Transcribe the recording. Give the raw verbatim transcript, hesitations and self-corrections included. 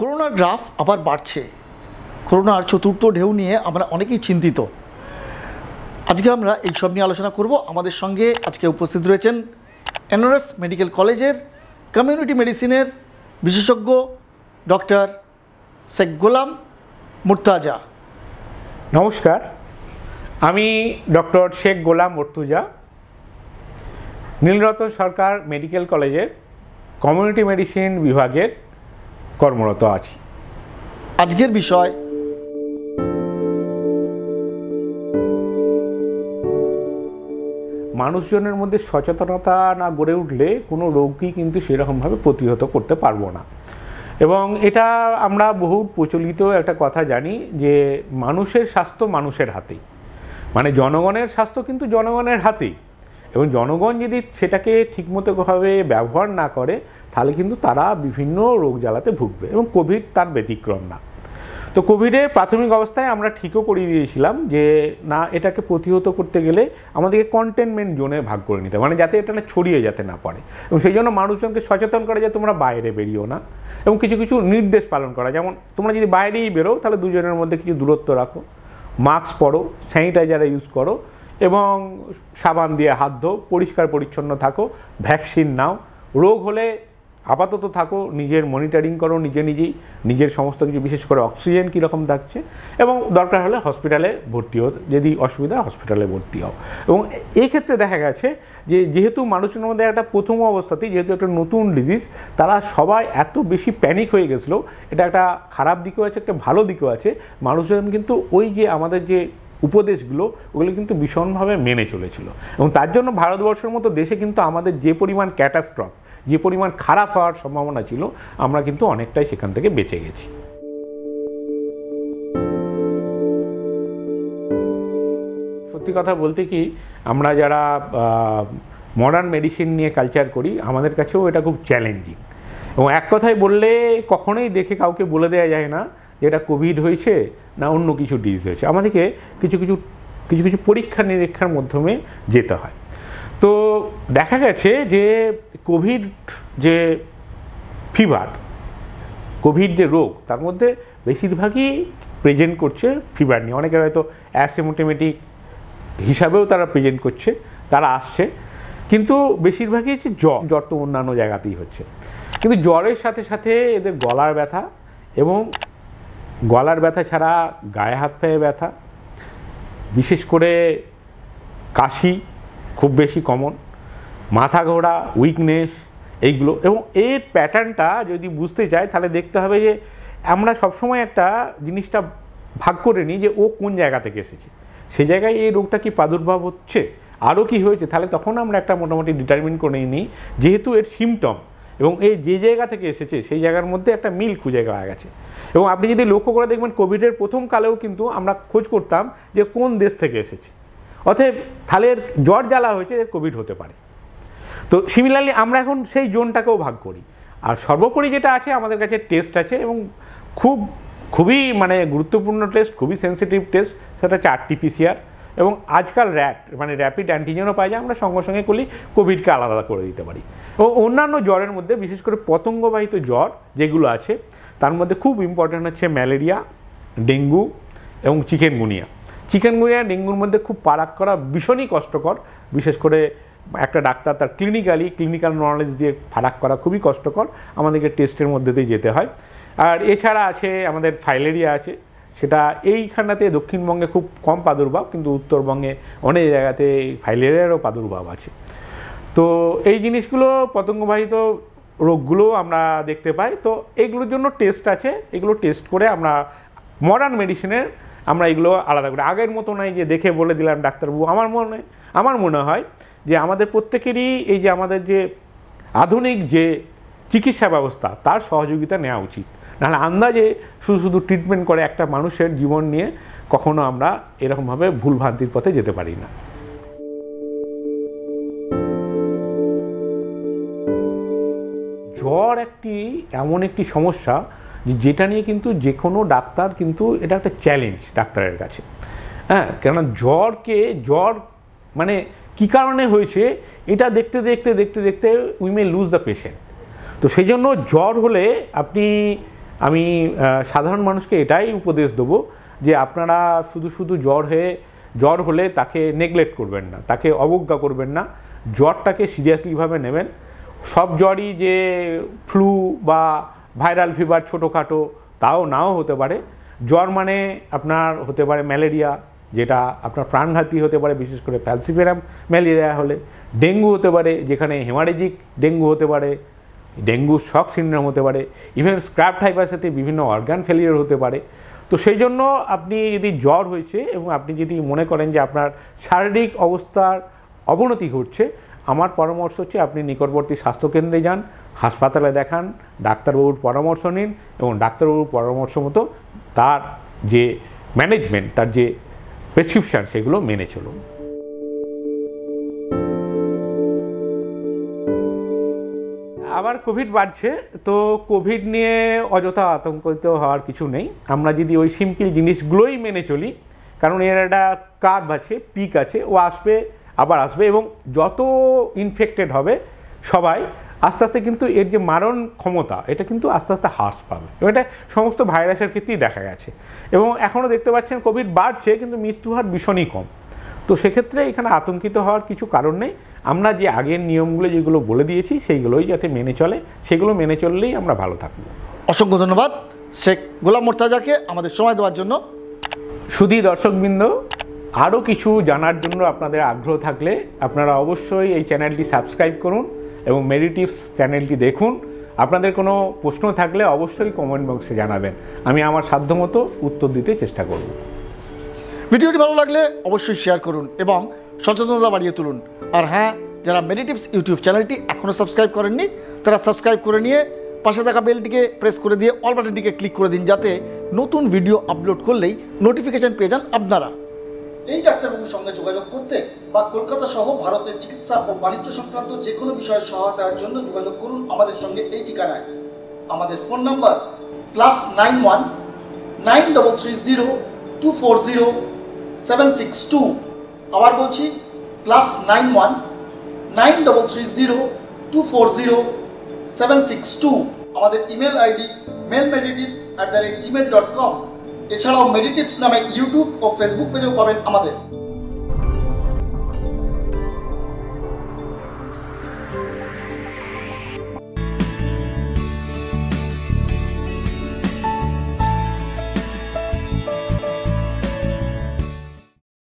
করোনার গ্রাফ আবার বাড়ছে। করোনার চতুর্থ ঢেউ নিয়ে আমরা অনেকেই চিন্তিত। আজকে আমরা এই সব নিয়ে আলোচনা করব। আমাদের সঙ্গে আজকে উপস্থিত রয়েছেন এনআরএস মেডিকেল কলেজের কমিউনিটি মেডিসিনের বিশেষজ্ঞ ডক্টর शेख गोलाम मुर्तुजा। नमस्कार, आमी डॉक्टर शेख गोलाम मुर्तुजा, नीलरतन सरकार मेडिकल कलेजे कम्युनिटी मेडिसिन विभागे कर्मरत आछि। आजकेर विषय मानुषजनेर मध्य सचेतनता ना गड़े उठले कोनो रोगी किन्तु सेरकम भावे प्रतिहत करते पारबो ना। एवं एटा आमरा बहुत प्रचलित एक कथा जानी जे मानुषेर स्वास्थ्य मानुषेर हाते, माने जनगणेर स्वास्थ्य किन्तु जनगणेर हाते। एवं जनगण यदि सेटाके ठीकमतो भावे व्यवहार ना करे ताहले किन्तु तारा विभिन्न रोग जालाते भुगबे एवं कोविड तार व्यतिक्रम ना। तो कोविडे प्राथमिक अवस्थाय आमरा ठीको करे दियेछिलाम जे ना एटाके प्रतिहत करते गेले आमादेरके कन्टेनमेंट जोने भाग करे निते, माने जाते एटा ना छड़िये जाते ना पारे एवं सेइजन्य मानुषजनके सचेतन करे जे तोमरा बाइरे बेरियो ना एवं किछु किछु निर्देश पालन करा, जेमन तोमरा यदि बाइरेई बेरो ताहले दुइजनेर मध्धे किछु दूरत्व राखो, मास्क परो, सैनिटाइजार यूज करो एवं साबान दिये हाथ धो, परिष्कार परिच्छन्न थाको, भ्याक्सिन नाओ, रोग होले আপাতত থাকো, নিজের মনিটরিং করো, নিজে নিজেই নিজের সমস্ত কিছু, বিশেষ করে অক্সিজেন কীরকম থাকছে এবং দরকার হলে হসপিটালে ভর্তি হও, যদি অসুবিধা হসপিটালে ভর্তি হও। এবং এই ক্ষেত্রে দেখা গেছে যে যেহেতু মানুষের মধ্যে একটা প্রথম অবস্থাতেই যেহেতু একটা নতুন ডিজিজ, তারা সবাই এত বেশি প্যানিক হয়ে গেছিলো। এটা একটা খারাপ দিকও আছে, একটা ভালো দিকও আছে। মানুষজন কিন্তু ওই যে আমাদের যে উপদেশগুলো ওগুলো কিন্তু ভীষণভাবে মেনে চলেছিল এবং তার জন্য ভারতবর্ষের মতো দেশে কিন্তু আমাদের যে পরিমাণ ক্যাটাস্ট্রফ, যে পরিমাণ খারাপ হওয়ার সম্ভাবনা ছিল, আমরা কিন্তু অনেকটাই সেখান থেকে বেঁচে গেছি। সত্যি কথা বলতে কি, আমরা যারা মডার্ন মেডিসিন নিয়ে কালচার করি আমাদের কাছেও এটা খুব চ্যালেঞ্জিং এবং এক কথায় বললে কখনোই দেখে কাউকে বলে দেওয়া যায় না যে এটা কোভিড হয়েছে না অন্য কিছু ডিজিজ হয়েছে। আমাদেরকে কিছু কিছু কিছু কিছু পরীক্ষা নিরীক্ষার মাধ্যমে যেতে হয়। তো দেখা গেছে যে কোভিড যে ফিভার, কোভিড যে রোগ, তার মধ্যে বেশিরভাগই প্রেজেন্ট করছে ফিভার নিয়ে। অনেকে হয়তো অ্যাসিম্পটোমেটিক হিসাবেও তারা প্রেজেন্ট করছে, তারা আসছে, কিন্তু বেশিরভাগই হচ্ছে জ্বর। জ্বর তো অন্যান্য জায়গাতেই হচ্ছে, কিন্তু জ্বরের সাথে সাথে এদের গলার ব্যথা এবং গলার ব্যথা ছাড়া গায়ে হাত পায়ে ব্যথা, বিশেষ করে কাশি খুব বেশি কমন, মাথা ঘোরা, উইকনেস, এইগুলো। এবং এই প্যাটার্নটা যদি বুঝতে চাই তাহলে দেখতে হবে যে আমরা সবসময় একটা জিনিসটা ভাগ করে নিই যে ও কোন জায়গা থেকে এসেছে, সেই জায়গায় এই রোগটা কি প্রাদুর্ভাব হচ্ছে, আরও কি হয়েছে, তাহলে তখন আমরা একটা মোটামুটি ডিটারমিন করে নিই। যেহেতু এর সিমটম এবং এই যে জায়গা থেকে এসেছে সেই জায়গার মধ্যে একটা মিল খুঁজে পাওয়া গেছে। এবং আপনি যদি লক্ষ্য করে দেখবেন কোভিডের প্রথম কালেও কিন্তু আমরা খোঁজ করতাম যে কোন দেশ থেকে এসেছে, অতএব তাহলে জ্বর জ্বালা হয়েছে, কোভিড হতে পারে। তো সিমিলারলি আমরা এখন সেই জোনটাকেও ভাগ করি। আর সর্বোপরি যেটা আছে আমাদের কাছে টেস্ট আছে এবং খুব খুবই মানে গুরুত্বপূর্ণ টেস্ট, খুবই সেন্সিটিভ টেস্ট, সেটা হচ্ছে আর টি পি সি আর এবং আজকাল র্যাট মানে র্যাপিড অ্যান্টিজেনও পাওয়া যায়। আমরা সঙ্গে সঙ্গে করলে কোভিডকে আলাদা করে দিতে পারি। ও অন্যান্য জ্বরের মধ্যে বিশেষ করে পতঙ্গবাহিত জ্বর যেগুলো আছে তার মধ্যে খুব ইম্পর্ট্যান্ট হচ্ছে ম্যালেরিয়া, ডেঙ্গু এবং চিকেনগুনিয়া। চিকেনগুনিয়া ডেঙ্গুর মধ্যে খুব পারাক করা ভীষণই কষ্টকর, বিশেষ করে একটা ডাক্তার তার ক্লিনিক্যালি ক্লিনিক্যাল নলেজ দিয়ে ফারাক করা খুবই কষ্টকর, আমাদেরকে টেস্টের মধ্যে দিয়ে যেতে হয়। আর এছাড়া আছে আমাদের ফাইলেরিয়া আছে, সেটা এইখানটাতে দক্ষিণবঙ্গে খুব কম প্রাদুর্ভাব, কিন্তু উত্তরবঙ্গে অনেক জায়গাতে ফাইলেরিয়ারও প্রাদুর্ভাব আছে। তো এই জিনিসগুলো পতঙ্গবাহিত রোগগুলো আমরা দেখতে পাই। তো এগুলোর জন্য টেস্ট আছে, এগুলো টেস্ট করে আমরা মডার্ন মেডিসিনের আমরা এগুলো আলাদা করি। আগের মতো নাই যে দেখে বলে দিলাম ডাক্তারবাবু। আমার মনে আমার মনে হয় যে আমাদের প্রত্যেকেরই এই যে আমাদের যে আধুনিক যে চিকিৎসা ব্যবস্থা তার সহযোগিতা নেওয়া উচিত, নাহলে আন্দাজে শুধু শুধু ট্রিটমেন্ট করে একটা মানুষের জীবন নিয়ে কখনো আমরা এরকমভাবে ভুলভ্রান্তির পথে যেতে পারি না। জ্বর একটি এমন একটি সমস্যা যেটা নিয়ে কিন্তু যে কোনো ডাক্তার কিন্তু এটা একটা চ্যালেঞ্জ ডাক্তারের কাছে। হ্যাঁ, কেননা জ্বরকে জ্বর মানে কী কারণে হয়েছে এটা দেখতে দেখতে দেখতে দেখতে we may lose the patient. তো সেই জন্য জ্বর হলে আপনি আমি সাধারণ মানুষকে এটাই উপদেশ দেব যে আপনারা শুধু শুধু জ্বর হয়ে জ্বর হলে তাকে নেগলেক্ট করবেন না, তাকে অবজ্ঞা করবেন না, জ্বরটাকে সিরিয়াসলি ভাবে নেবেন। সব জ্বরই যে ফ্লু বা ভাইরাল ফিভার ছোটোখাটো তাও নাও হতে পারে। জ্বর মানে আপনার হতে পারে ম্যালেরিয়া যেটা আপনার প্রাণঘাতী হতে পারে, বিশেষ করে পালসিফেরাম ম্যালেরিয়া হলে। ডেঙ্গু হতে পারে যেখানে হেমোরেজিক ডেঙ্গু হতে পারে, ডেঙ্গু শক সিন্ড্রোম হতে পারে, ইভেন স্ক্র্যাপ টাইপের সাথে বিভিন্ন অর্গান ফেলিওর হতে পারে। তো সেই জন্য আপনি যদি জ্বর হয়েছে এবং আপনি যদি মনে করেন যে আপনার শারীরিক অবস্থার অবনতি ঘটছে, আমার পরামর্শ হচ্ছে আপনি নিকটবর্তী স্বাস্থ্যকেন্দ্রে যান, হাসপাতালে দেখান, ডাক্তারবাবুর পরামর্শ নিন এবং ডাক্তারবাবুর পরামর্শ মতো তার যে ম্যানেজমেন্ট, তার যে প্রেসক্রিপশান সেগুলো মেনে চলুন। আবার কোভিড বাড়ছে, তো কোভিড নিয়ে অযথা আতঙ্কিত হওয়ার কিছু নেই। আমরা যদি ওই সিম্পল জিনিসগুলোই মেনে চলি, কারণ এর একটা কার্ভ আছে, পিক আছে, ও আসবে আবার আসবে এবং যত ইনফেক্টেড হবে সবাই আস্তে আস্তে কিন্তু এর যে মারণ ক্ষমতা এটা কিন্তু আস্তে আস্তে হ্রাস পাবে এবং এটা সমস্ত ভাইরাসের ক্ষেত্রেই দেখা গেছে। এবং এখনও দেখতে পাচ্ছেন কোভিড বাড়ছে কিন্তু মৃত্যুর হার ভীষণই কম। তো সেক্ষেত্রে এখানে আতঙ্কিত হওয়ার কিছু কারণ নেই। আমরা যে আগের নিয়মগুলো যেগুলো বলে দিয়েছি সেইগুলোই যাতে মেনে চলে, সেগুলো মেনে চললেই আমরা ভালো থাকব। অসংখ্য ধন্যবাদ শেখ গোলাম মুর্তুজাকে আমাদের সময় দেওয়ার জন্য। সুধী দর্শকবৃন্দ, আরও কিছু জানার জন্য আপনাদের আগ্রহ থাকলে আপনারা অবশ্যই এই চ্যানেলটি সাবস্ক্রাইব করুন এবং মেডিটিপ্স চ্যানেলটি দেখুন। আপনাদের কোনো প্রশ্ন থাকলে অবশ্যই কমেন্ট বক্সে জানাবেন, আমি আমার সাধ্যমতো উত্তর দিতে চেষ্টা করব। ভিডিওটি ভালো লাগলে অবশ্যই শেয়ার করুন এবং সচেতনতা বাড়িয়ে তুলুন। আর হ্যাঁ, যারা মেডিটিপ্স ইউটিউব চ্যানেলটি এখনও সাবস্ক্রাইব করেননি তারা সাবস্ক্রাইব করে নিয়ে পাশে থাকা বেলটিকে প্রেস করে দিয়ে অল বাটনটিকে ক্লিক করে দিন, যাতে নতুন ভিডিও আপলোড করলেই নোটিফিকেশান পেয়ে যান আপনারা। এই ডাক্তারবাবুর সঙ্গে যোগাযোগ করতে বা কলকাতা সহ ভারতের চিকিৎসা ও বাণিজ্য সংক্রান্ত যে কোনো বিষয়ে সহায়তার জন্য যোগাযোগ করুন আমাদের সঙ্গে এই ঠিকানায়। আমাদের phone number plus nine one nine double three zero two four zero seven six two আবার বলছি plus nine one nine double three zero two four zero seven six two আমাদের email ID mail meditips at the rate Gmail dot com. এছাড়াও Meditips নামে YouTube ও Facebook পেজেও পাবেন আমাদের।